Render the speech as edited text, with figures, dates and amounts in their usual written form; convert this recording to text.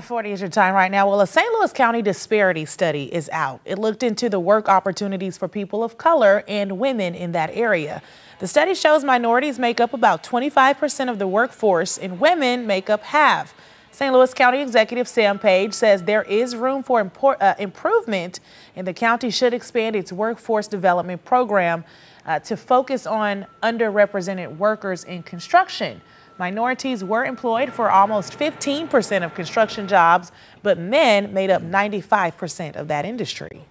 5:40 is your time right now. Well, a St. Louis County disparity study is out. It looked into the work opportunities for people of color and women in that area. The study shows minorities make up about 25% of the workforce and women make up half. St. Louis County Executive Sam Page says there is room for improvement and the county should expand its workforce development program to focus on underrepresented workers in construction. Minorities were employed for almost 15% of construction jobs, but men made up 95% of that industry.